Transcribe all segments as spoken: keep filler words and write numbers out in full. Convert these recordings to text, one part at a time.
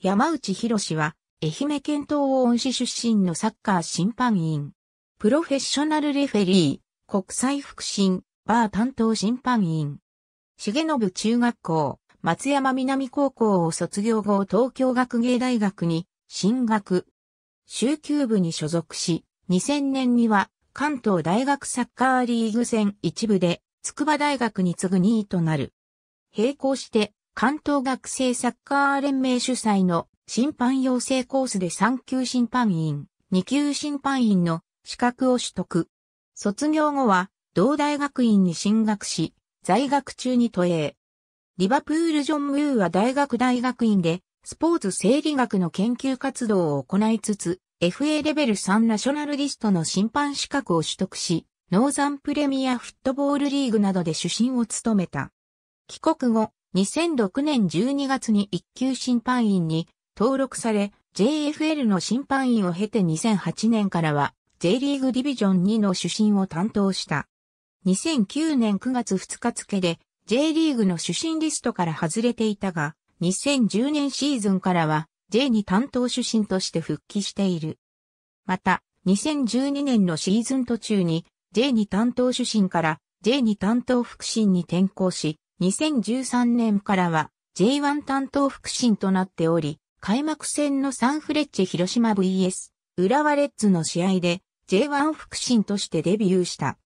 山内宏は、愛媛県東温市出身のサッカー審判員。プロフェッショナルレフェリー、国際福祉、バー担当審判員。重信中学校、松山南高校を卒業後東京学芸大学に進学。蹴球部に所属し、にせんねんには関東大学サッカーリーグ戦一部で筑波大学に次ぐにいとなる。並行して関東学生サッカー連盟主催の審判養成コースでさん級審判員、に級審判員の資格を取得。卒業後は同大学院に進学し、在学中に都営リバプールジョン・ムーア大学大学院でスポーツ生理学の研究活動を行いつつ、エフエー レベルさんナショナルリストの審判資格を取得し、ノーザンプレミアフットボールリーグなどで主審を務めた。帰国後、にせんろくねんじゅうにがつにいっ級審判員に登録され、ジェイエフエル の審判員を経てにせんはちねんからは J リーグディビジョンにの主審を担当した。にせんきゅうねんくがつふつか付で J リーグの主審リストから外れていたが、にせんじゅうねんシーズンからは ジェイツー 担当主審として復帰している。また、にせんじゅうにねんのシーズン途中に ジェイツー 担当主審から ジェイツー 担当副審に転向し、にせんじゅうさんねんからは ジェイワン 担当副審となっており、開幕戦のサンフレッチェ広島 ブイエス 浦和レッズの試合で ジェイワン 副審としてデビューした。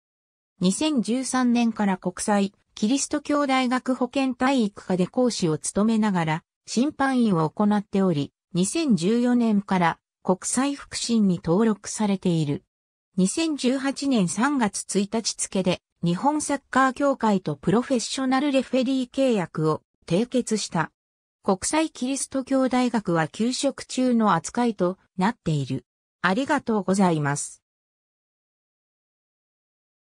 にせんじゅうさんねんから国際キリスト教大学保健体育科で講師を務めながら審判員を行っており、にせんじゅうよねんから国際福祉に登録されている。にせんじゅうはちねんさんがつついたち付で日本サッカー協会とプロフェッショナルレフェリー契約を締結した。国際キリスト教大学は休職中の扱いとなっている。ありがとうございます。